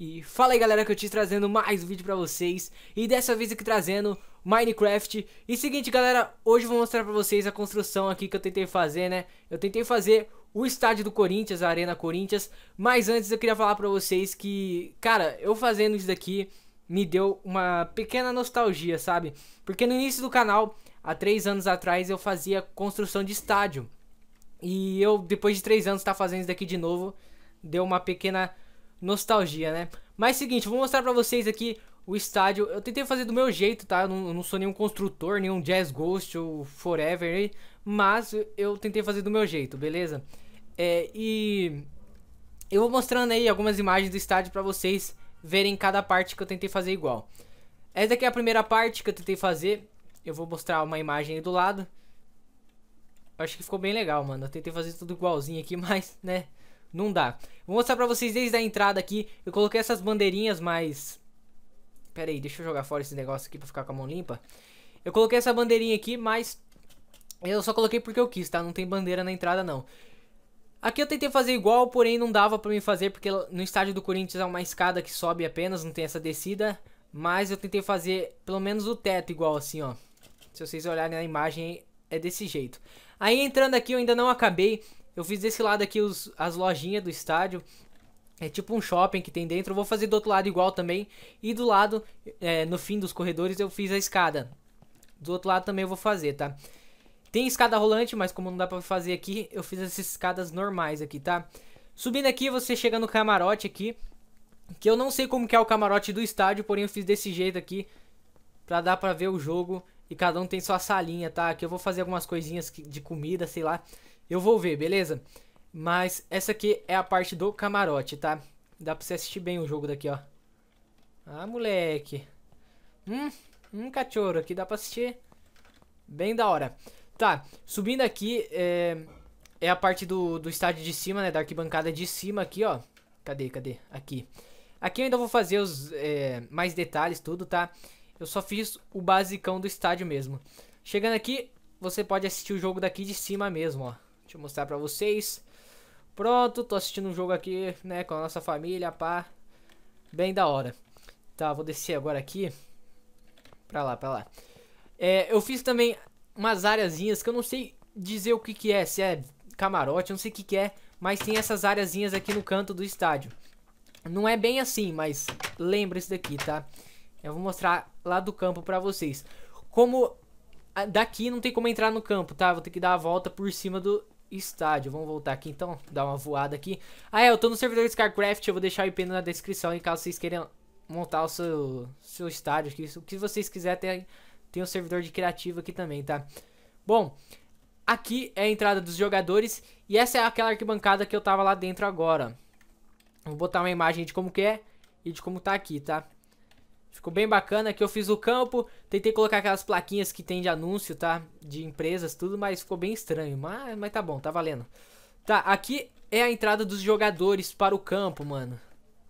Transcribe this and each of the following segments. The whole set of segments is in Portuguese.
E fala aí galera, que eu te trazendo mais um vídeo pra vocês. E dessa vez aqui trazendo Minecraft. E seguinte galera, hoje eu vou mostrar pra vocês a construção aqui que eu tentei fazer, né? Eu tentei fazer o estádio do Corinthians, a Arena Corinthians. Mas antes eu queria falar pra vocês que, cara, eu fazendo isso daqui me deu uma pequena nostalgia, sabe? Porque no início do canal, há 3 anos atrás, eu fazia construção de estádio. E eu, depois de 3 anos, tá fazendo isso daqui de novo. Deu uma pequena nostalgia, né? Mas seguinte, vou mostrar pra vocês aqui o estádio. Eu tentei fazer do meu jeito, tá? Eu não sou nenhum construtor, nenhum Jazz Ghost ou Forever, mas eu tentei fazer do meu jeito, beleza? E eu vou mostrando aí algumas imagens do estádio pra vocês verem cada parte que eu tentei fazer igual. Essa daqui é a primeira parte que eu tentei fazer. Eu vou mostrar uma imagem aí do lado. Eu acho que ficou bem legal, mano. Eu tentei fazer tudo igualzinho aqui, mas, né, não dá. Vou mostrar pra vocês desde a entrada aqui. Eu coloquei essas bandeirinhas, mas... pera aí, deixa eu jogar fora esse negócio aqui pra ficar com a mão limpa. Eu coloquei essa bandeirinha aqui, mas... eu só coloquei porque eu quis, tá? Não tem bandeira na entrada, não. Aqui eu tentei fazer igual, porém não dava pra mim fazer, porque no estádio do Corinthians é uma escada que sobe apenas, não tem essa descida. Mas eu tentei fazer pelo menos o teto igual assim, ó. Se vocês olharem na imagem, é desse jeito. Aí entrando aqui, eu ainda não acabei. Eu fiz desse lado aqui as lojinhas do estádio. É tipo um shopping que tem dentro. Eu vou fazer do outro lado igual também. E do lado, no fim dos corredores, eu fiz a escada. Do outro lado também eu vou fazer, tá? Tem escada rolante, mas como não dá pra fazer aqui, eu fiz essas escadas normais aqui, tá? Subindo aqui, você chega no camarote aqui. Que eu não sei como que é o camarote do estádio, porém eu fiz desse jeito aqui. Pra dar pra ver o jogo. E cada um tem sua salinha, tá? Aqui eu vou fazer algumas coisinhas de comida, sei lá. Eu vou ver, beleza? Mas essa aqui é a parte do camarote, tá? Dá pra você assistir bem o jogo daqui, ó. Ah, moleque. Cachorro. Aqui dá pra assistir bem da hora. Tá, subindo aqui é a parte do estádio de cima, né? Da arquibancada de cima aqui, ó. Cadê? Aqui. Aqui eu ainda vou fazer os mais detalhes, tudo, tá? Eu só fiz o basicão do estádio mesmo. Chegando aqui, você pode assistir o jogo daqui de cima mesmo, ó. Deixa eu mostrar pra vocês. Pronto, tô assistindo um jogo aqui, né, com a nossa família, pá. Bem da hora. Tá, vou descer agora aqui. Pra lá. Eu fiz também umas areazinhas que eu não sei dizer o que é. Se é camarote, eu não sei o que é. Mas tem essas areazinhas aqui no canto do estádio. Não é bem assim, mas lembra isso daqui, tá? Eu vou mostrar lá do campo pra vocês. Como... daqui não tem como entrar no campo, tá? Vou ter que dar a volta por cima do estádio. Vamos voltar aqui então, dar uma voada aqui. Ah, eu tô no servidor de Minecraft. Eu vou deixar o IP na descrição, em caso vocês queiram montar o seu estádio aqui. O que vocês quiserem, tem um servidor de criativo aqui também, tá? Bom, aqui é a entrada dos jogadores. E essa é aquela arquibancada que eu tava lá dentro agora. Vou botar uma imagem de como que é e de como tá aqui, tá? Ficou bem bacana, que eu fiz o campo, tentei colocar aquelas plaquinhas que tem de anúncio, tá? De empresas, tudo, mas ficou bem estranho, mas tá bom, tá valendo. Tá, aqui é a entrada dos jogadores para o campo, mano.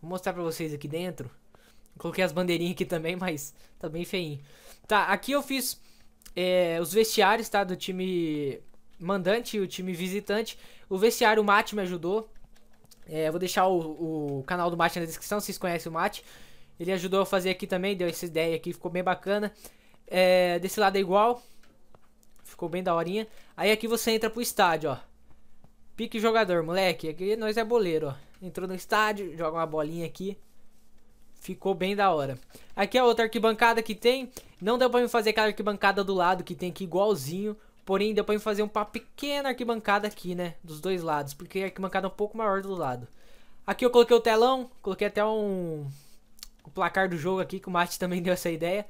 Vou mostrar pra vocês aqui dentro. Coloquei as bandeirinhas aqui também, mas tá bem feinho. Tá, aqui eu fiz os vestiários, tá? Do time mandante e o time visitante. O vestiário, o Mate me ajudou. Eu vou deixar o canal do Mate na descrição, vocês conhecem o Mate. Ele ajudou a fazer aqui também, deu essa ideia aqui, ficou bem bacana. Desse lado é igual. Ficou bem daorinha. Aí aqui você entra pro estádio, ó. Pique jogador, moleque. Aqui nós é boleiro, ó. Entrou no estádio, joga uma bolinha aqui. Ficou bem da hora. Aqui é outra arquibancada que tem. Não deu pra mim fazer aquela arquibancada do lado que tem aqui igualzinho. Porém, deu pra mim fazer uma pequena arquibancada aqui, né? Dos dois lados, porque a arquibancada é um pouco maior do lado. Aqui eu coloquei o telão. Coloquei até o placar do jogo aqui, que o Mate também deu essa ideia.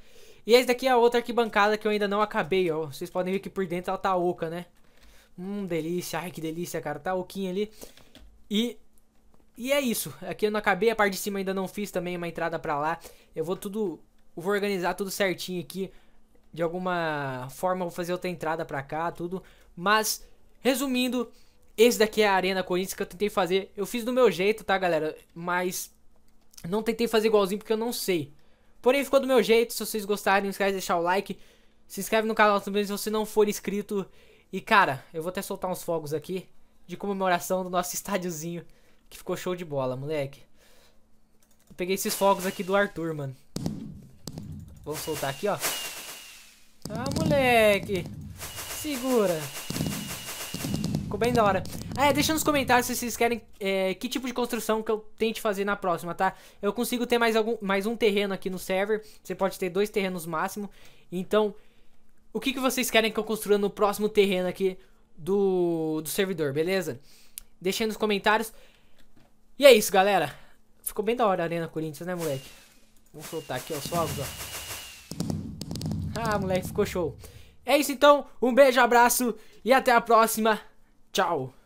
E essa daqui é a outra arquibancada que eu ainda não acabei, ó. Vocês podem ver que por dentro ela tá oca, né? Delícia. Ai, que delícia, cara. Tá oquinha ali. E é isso. Aqui eu não acabei. A parte de cima ainda não fiz também uma entrada pra lá. Eu vou organizar tudo certinho aqui. De alguma forma eu vou fazer outra entrada pra cá, tudo. Mas, resumindo, esse daqui é a Arena Corinthians que eu tentei fazer. Eu fiz do meu jeito, tá, galera? Mas... não tentei fazer igualzinho porque eu não sei. Porém ficou do meu jeito. Se vocês gostarem, não esquece de deixar o like. Se inscreve no canal também se você não for inscrito. E cara, eu vou até soltar uns fogos aqui de comemoração do nosso estádiozinho, que ficou show de bola, moleque. Peguei esses fogos aqui do Arthur, mano. Vamos soltar aqui, ó. Ah, moleque. Segura. Ficou bem da hora. Ah, é, deixa nos comentários se vocês querem que tipo de construção que eu tente fazer na próxima, tá? Eu consigo ter mais um terreno aqui no server. Você pode ter 2 terrenos máximo. Então, o que vocês querem que eu construa no próximo terreno aqui do servidor, beleza? Deixa aí nos comentários. E é isso, galera. Ficou bem da hora a Arena Corinthians, né, moleque? Vamos soltar aqui os fogos, ó. Ah, moleque, ficou show. É isso, então. Um beijo, abraço e até a próxima. Tchau.